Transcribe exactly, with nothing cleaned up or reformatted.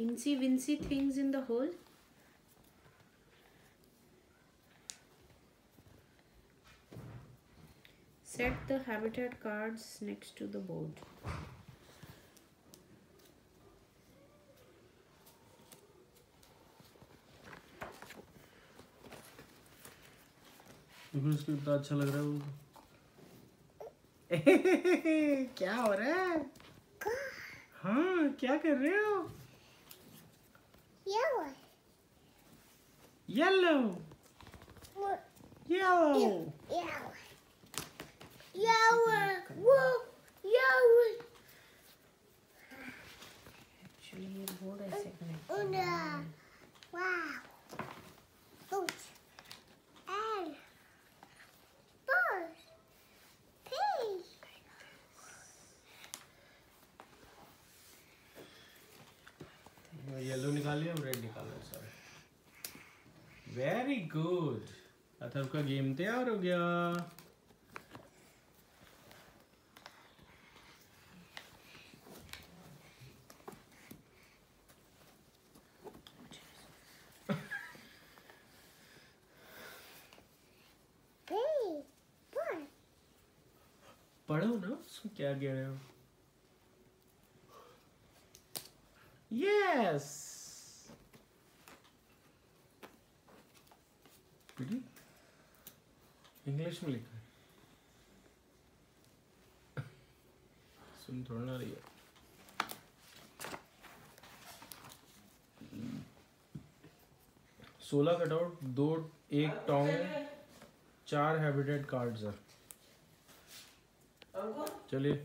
Incy wincy things in the hole. Set the habitat cards next to the board. कितना अच्छा लग रहा है वो। क्या हो रहा है? हाँ, क्या कर रहे हो? Yellow. Yellow. Yellow. Yellow. Yellow. Yellow. Actually, ये बोर्ड ऐसे करें। Wow. And येलो निकालिए और रेड निकालो सर। Very good. अथर्व का गेम तैयार हो गया। पढ़ो ना क्या कह रहे हो। Yes. Pretty. English में लिखा है। सुन थोड़ा ना रही है। सोलह कटआउट, दो एक टॉन्ग, चार हैबिटेट कार्ड्स हैं। चलिए।